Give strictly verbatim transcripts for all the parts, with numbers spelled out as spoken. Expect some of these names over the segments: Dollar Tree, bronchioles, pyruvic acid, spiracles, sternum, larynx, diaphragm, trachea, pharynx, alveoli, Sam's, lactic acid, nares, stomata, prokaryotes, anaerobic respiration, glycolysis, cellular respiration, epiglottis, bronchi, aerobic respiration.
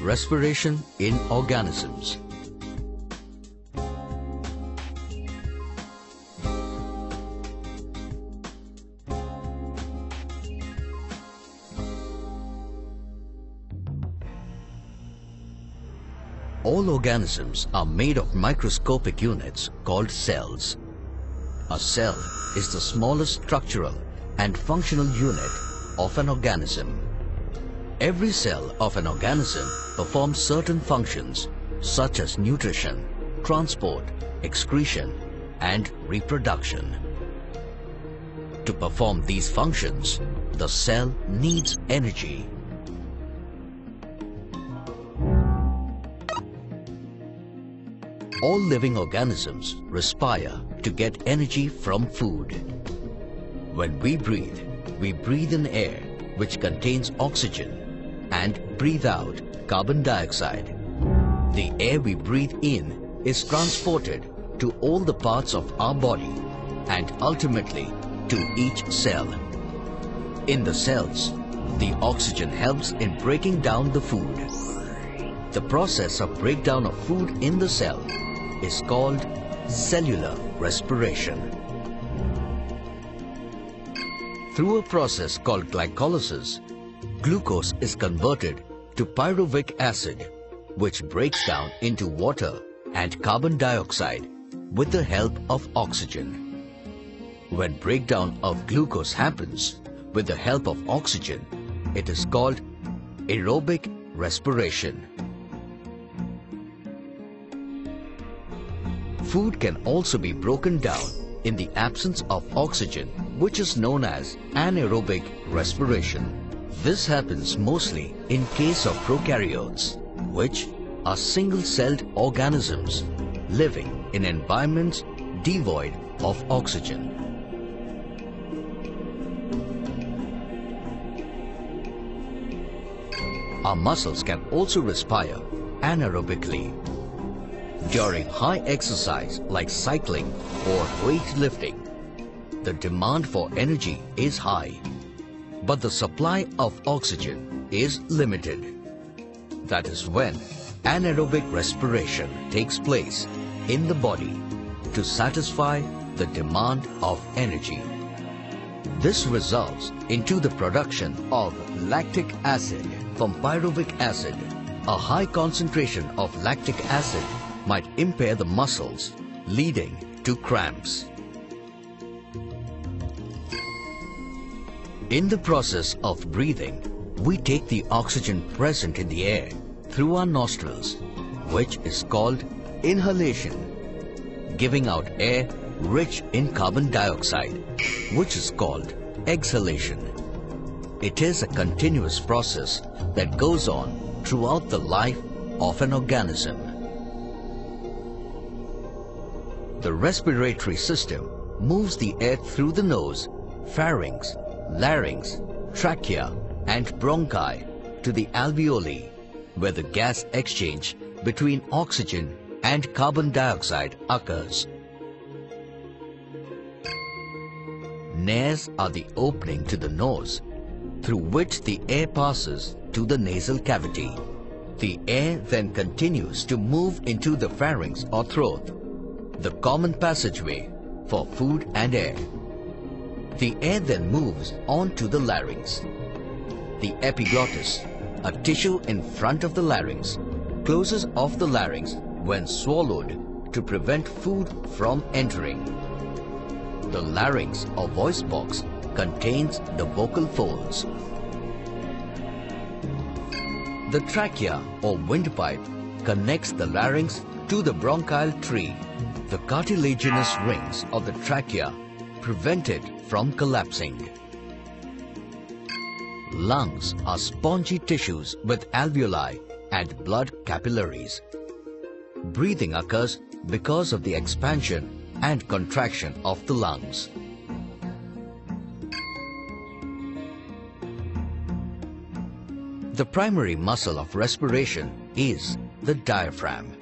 Respiration in organisms. All organisms are made of microscopic units called cells. A cell is the smallest structural and functional unit of an organism. Every cell of an organism performs certain functions such as nutrition, transport, excretion, and reproduction. To perform these functions, the cell needs energy. All living organisms respire to get energy from food. When we breathe, we breathe in air which contains oxygen and breathe out carbon dioxide. The air we breathe in is transported to all the parts of our body and ultimately to each cell. In the cells, the oxygen helps in breaking down the food. The process of breakdown of food in the cell is called cellular respiration. Through a process called glycolysis, glucose is converted to pyruvic acid, which breaks down into water and carbon dioxide with the help of oxygen. When breakdown of glucose happens with the help of oxygen, it is called aerobic respiration. Food can also be broken down in the absence of oxygen, which is known as anaerobic respiration. This happens mostly in case of prokaryotes, which are single-celled organisms living in environments devoid of oxygen. Our muscles can also respire anaerobically. During high exercise like cycling or weightlifting, the demand for energy is high. But the supply of oxygen is limited. That is when anaerobic respiration takes place in the body to satisfy the demand of energy. This results into the production of lactic acid from pyruvic acid. A high concentration of lactic acid might impair the muscles, leading to cramps. In the process of breathing, we take the oxygen present in the air through our nostrils, which is called inhalation, giving out air rich in carbon dioxide, which is called exhalation. It is a continuous process that goes on throughout the life of an organism. The respiratory system moves the air through the nose, pharynx, larynx, trachea, and bronchi to the alveoli, where the gas exchange between oxygen and carbon dioxide occurs. Nares are the opening to the nose through which the air passes to the nasal cavity. The air then continues to move into the pharynx or throat, the common passageway for food and air. The air then moves on to the larynx. The epiglottis, a tissue in front of the larynx, closes off the larynx when swallowed to prevent food from entering. The larynx or voice box contains the vocal folds. The trachea or windpipe connects the larynx to the bronchial tree. The cartilaginous rings of the trachea prevent it from collapsing. Lungs are spongy tissues with alveoli and blood capillaries. Breathing occurs because of the expansion and contraction of the lungs. The primary muscle of respiration is the diaphragm.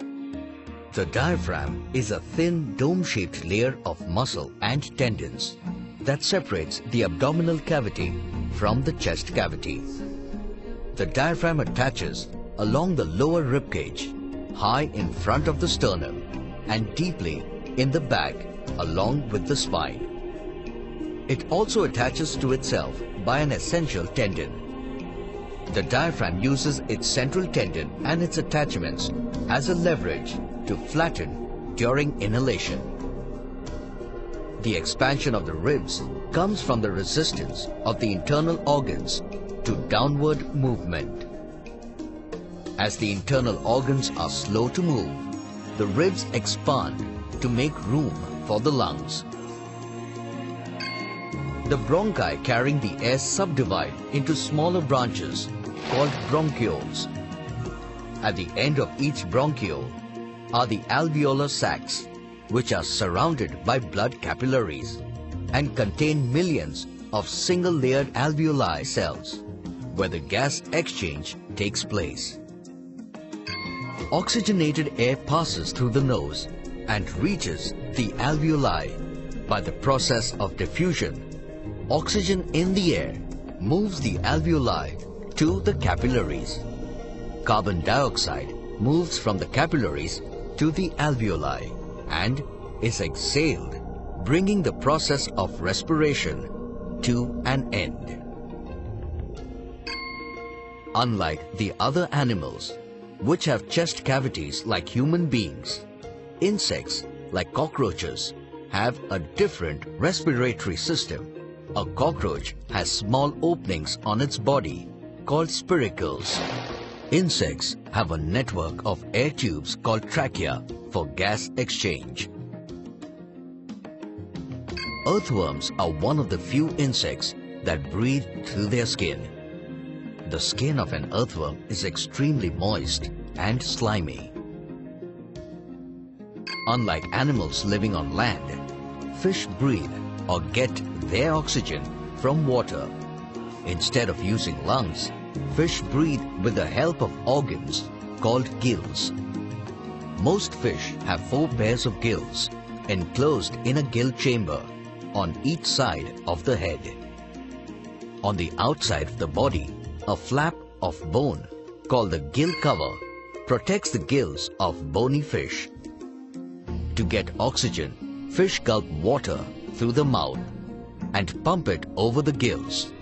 The diaphragm is a thin dome-shaped layer of muscle and tendons that separates the abdominal cavity from the chest cavity. The diaphragm attaches along the lower rib cage, high in front of the sternum and deeply in the back along with the spine. It also attaches to itself by an essential tendon. The diaphragm uses its central tendon and its attachments as a leverage to flatten during inhalation. The expansion of the ribs comes from the resistance of the internal organs to downward movement. As the internal organs are slow to move, the ribs expand to make room for the lungs. The bronchi carrying the air subdivide into smaller branches called bronchioles. At the end of each bronchiole are the alveolar sacs, which are surrounded by blood capillaries and contain millions of single-layered alveoli cells, where the gas exchange takes place. Oxygenated air passes through the nose and reaches the alveoli by the process of diffusion. Oxygen in the air moves the alveoli to the capillaries. Carbon dioxide moves from the capillaries to the alveoli and is exhaled, bringing the process of respiration to an end. Unlike the other animals, which have chest cavities like human beings, insects like cockroaches have a different respiratory system. A cockroach has small openings on its body called spiracles. Insects have a network of air tubes called trachea for gas exchange. Earthworms are one of the few insects that breathe through their skin. The skin of an earthworm is extremely moist and slimy. Unlike animals living on land, fish breathe or get their oxygen from water. Instead of using lungs, fish breathe with the help of organs called gills. Most fish have four pairs of gills enclosed in a gill chamber on each side of the head. On the outside of the body, a flap of bone called the gill cover protects the gills of bony fish. To get oxygen, fish gulp water through the mouth and pump it over the gills.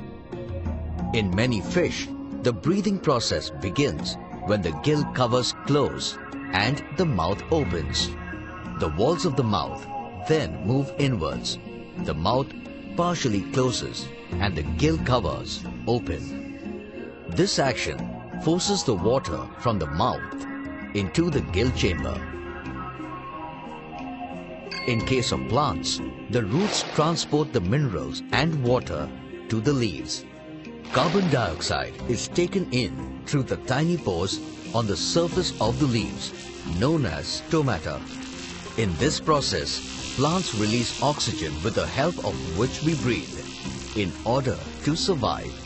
In many fish, the breathing process begins when the gill covers close and the mouth opens. The walls of the mouth then move inwards. The mouth partially closes and the gill covers open. This action forces the water from the mouth into the gill chamber. In case of plants, the roots transport the minerals and water to the leaves. Carbon dioxide is taken in through the tiny pores on the surface of the leaves, known as stomata. In this process, plants release oxygen with the help of which we breathe in order to survive.